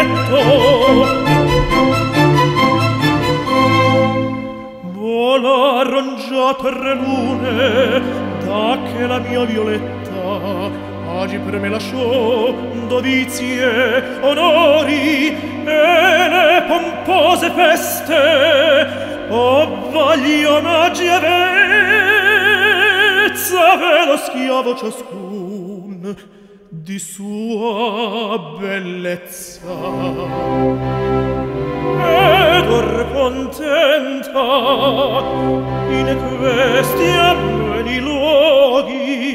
letto. Vola arrangiata re lune, da che la mia Violetta agi per me lasciò dovizie, onori e le pompose feste. O vagliona giovezza ve lo schiavo ciascun di sua bellezza. Ed or contenta in questi ameni luoghi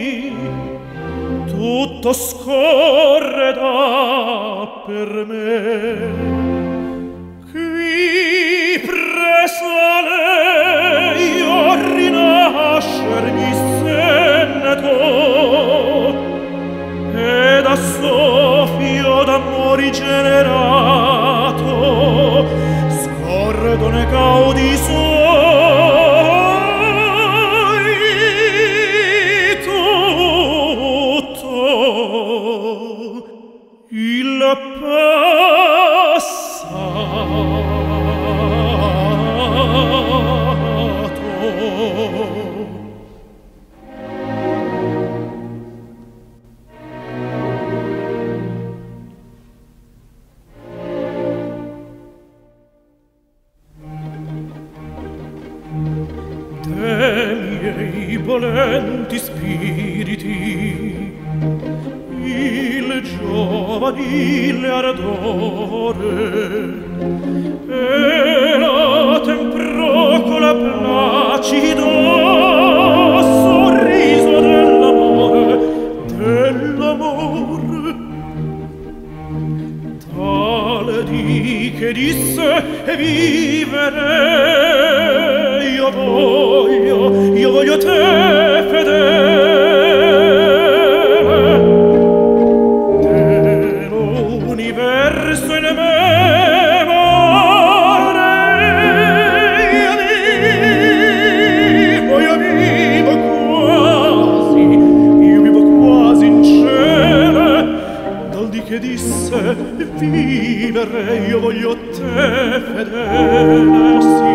tutto scorre da per me. Generato scordo ne caudi suoi tutto il passato. I dolenti spiriti, il giovanile ardore e la temprocola placido sorriso dell'amore, tale di che disse vivere io voglio te fedele, dell'universo in me vorrei, io vivo quasi in cielo, dal di che disse vivere, io voglio te fedele, sì.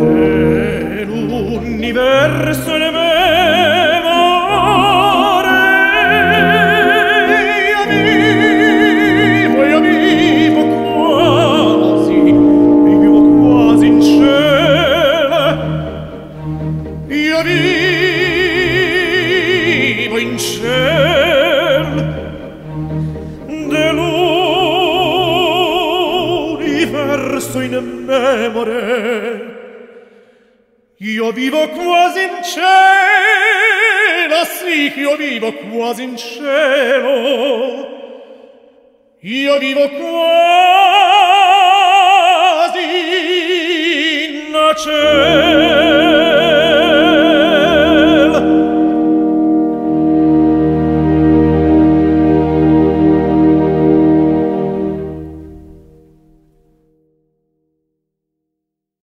Dell'universo in me vorrei, io vivo quasi in cielo, io vivo in cielo dell'universo in me vorrei. Io vivo quasi in cielo, sì, io vivo quasi in cielo. Io vivo quasi